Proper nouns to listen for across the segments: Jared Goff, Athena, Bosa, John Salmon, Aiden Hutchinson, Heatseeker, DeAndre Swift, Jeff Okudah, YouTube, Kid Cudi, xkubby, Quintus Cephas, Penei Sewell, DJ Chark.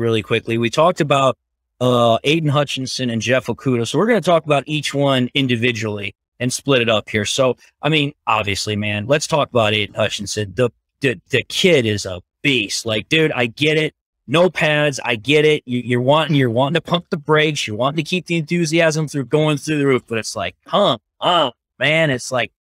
really quickly. We talked about Aiden Hutchinson and Jeff Okudah. So we're going to talk about each one individually and split it up here. So, I mean, obviously, man, let's talk about Aiden Hutchinson. The kid is a beast. Like, dude, I get it. No pads. I get it. You're wanting to pump the brakes. You're wanting to keep the enthusiasm through going through the roof. But it's like, man, it's like,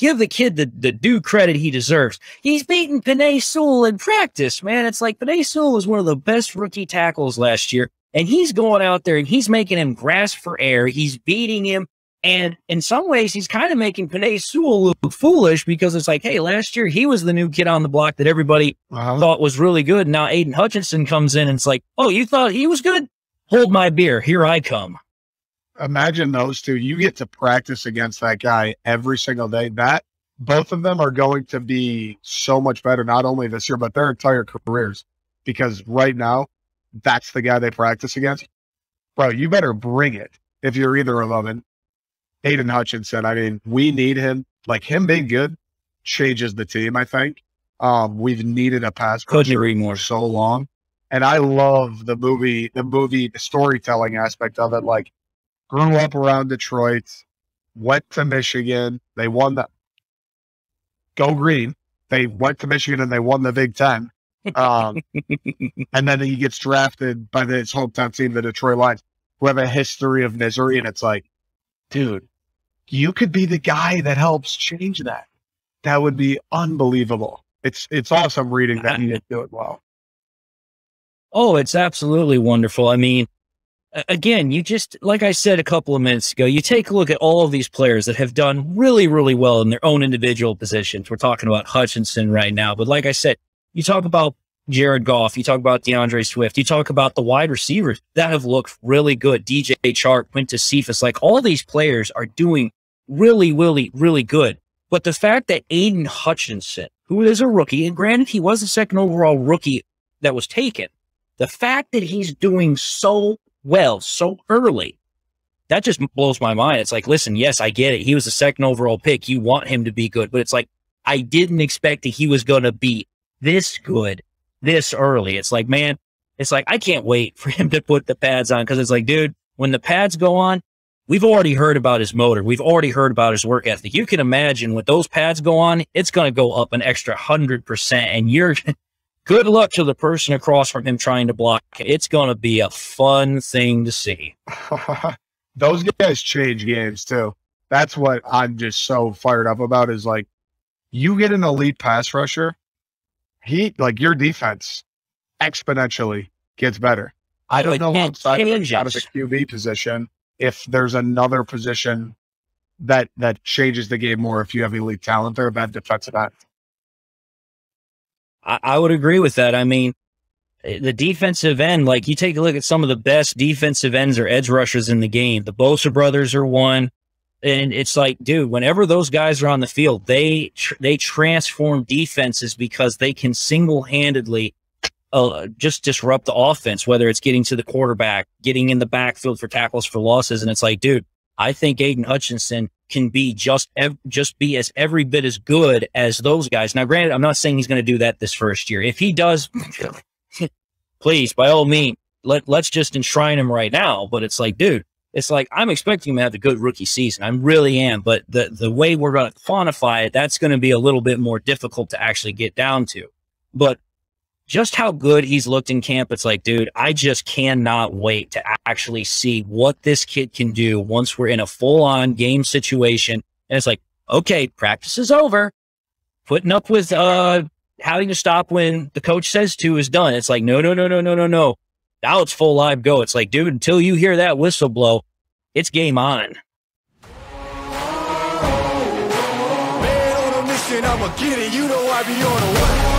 give the kid the due credit he deserves. He's beaten Penei Sewell in practice, man. It's like Penei Sewell was one of the best rookie tackles last year. And he's going out there and he's making him grasp for air. He's beating him. And in some ways, he's kind of making Penei Sewell look foolish because it's like, hey, last year he was the new kid on the block that everybody thought was really good. Now Aiden Hutchinson comes in and it's like, oh, you thought he was good? Hold my beer. Here I come. Imagine those two. You get to practice against that guy every single day. That both of them are going to be so much better, not only this year, but their entire careers, because right now, that's the guy they practice against. Bro, you better bring it if you're either of them. And Aiden Hutchinson, I mean, we need him. Like, him being good changes the team, I think. We've needed a pass rusher for so long. And I love the storytelling aspect of it. Like, grew up around Detroit, went to Michigan. They won the Go Green. They went to Michigan and they won the Big Ten. And then he gets drafted by his hometown team, the Detroit Lions, who have a history of misery. And it's like, dude, you could be the guy that helps change that. That would be unbelievable. It's awesome reading that he did do it well. Oh, it's absolutely wonderful. I mean, again, you just, like I said a couple of minutes ago, you take a look at all of these players that have done really, really well in their own individual positions. We're talking about Hutchinson right now, but like I said, you talk about Jared Goff, you talk about DeAndre Swift, you talk about the wide receivers that have looked really good. DJ Chark, Quintus Cephas, like all these players are doing really, really, really good. But the fact that Aiden Hutchinson, who is a rookie, and granted he was the second overall rookie that was taken, the fact that he's doing so well so early, that just blows my mind. It's like, listen, yes, I get it. He was the second overall pick. You want him to be good. But it's like, I didn't expect that he was going to be this good this early. It's like, man, it's like, I can't wait for him to put the pads on. Cause it's like, dude, when the pads go on, we've already heard about his motor. We've already heard about his work ethic. You can imagine when those pads go on, it's going to go up an extra 100%. And you're good luck to the person across from him trying to block. It's going to be a fun thing to see. Those guys change games too. That's what I'm just so fired up about, is like, you get an elite pass rusher, like your defense exponentially gets better. I don't know outside of the QB position if there's another position that changes the game more if you have elite talent or a bad defensive end. I would agree with that. I mean, the defensive end, like you take a look at some of the best defensive ends or edge rushers in the game. The Bosa brothers are one. And it's like, dude, whenever those guys are on the field, they transform defenses because they can single-handedly just disrupt the offense, whether it's getting to the quarterback, getting in the backfield for tackles for losses. And it's like, dude, I think Aiden Hutchinson can be just every bit as good as those guys. Now, granted, I'm not saying he's going to do that this first year. If he does, please, by all means, let's just enshrine him right now. But it's like, dude, it's like, I'm expecting him to have a good rookie season. I really am. But the way we're going to quantify it, that's going to be a little bit more difficult to actually get down to. But just how good he's looked in camp, it's like, dude, I just cannot wait to actually see what this kid can do once we're in a full-on game situation. And it's like, okay, practice is over. Putting up with having to stop when the coach says to is done. It's like, no. Now it's full live go. It's like, dude, until you hear that whistle blow, it's game on. Man, on a mission, I'ma get it. You know I be on the way.